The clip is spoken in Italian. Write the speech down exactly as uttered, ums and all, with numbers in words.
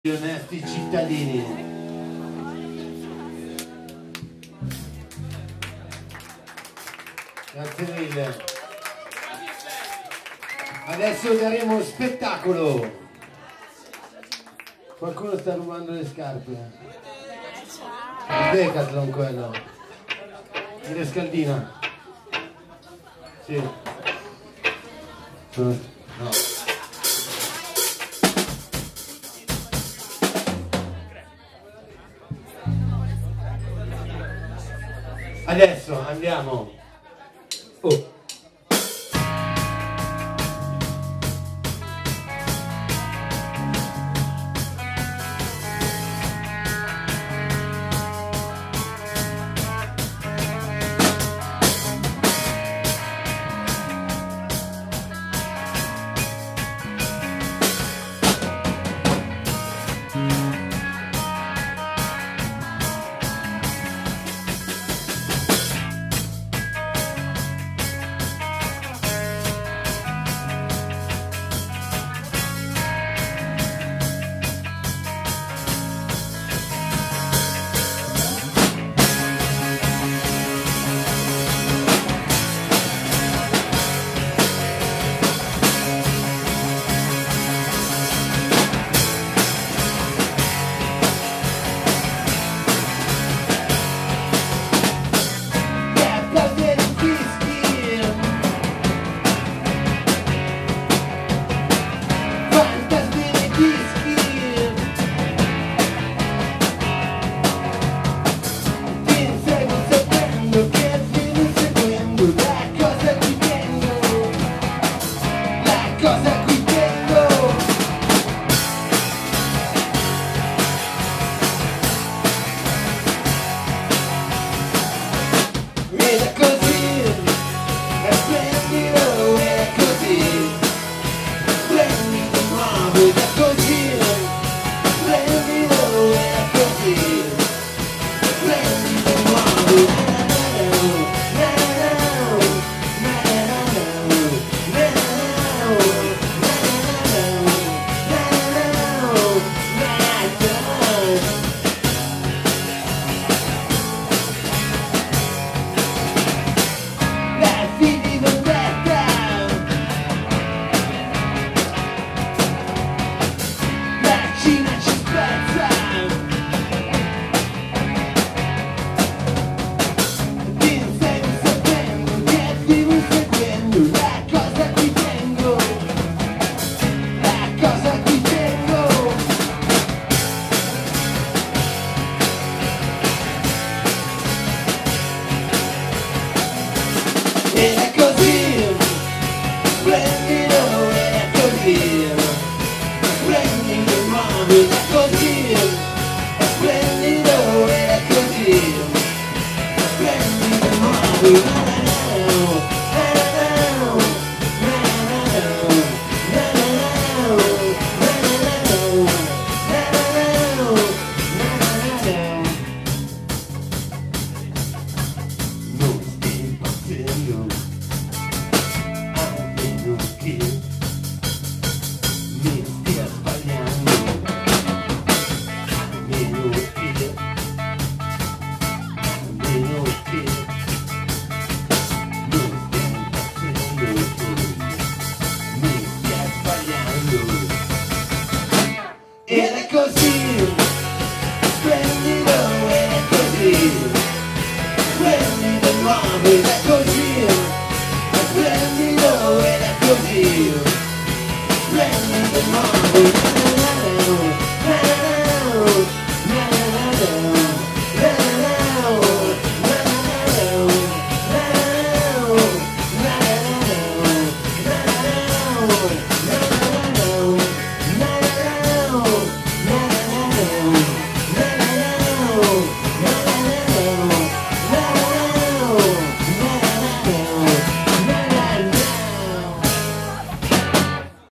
Gli onesti cittadini. Grazie mille. Adesso daremo spettacolo. Qualcuno sta rubando le scarpe. Decathlon quello. In Rescaldina. Sì. No. Adesso andiamo. Oh. Bring me the money.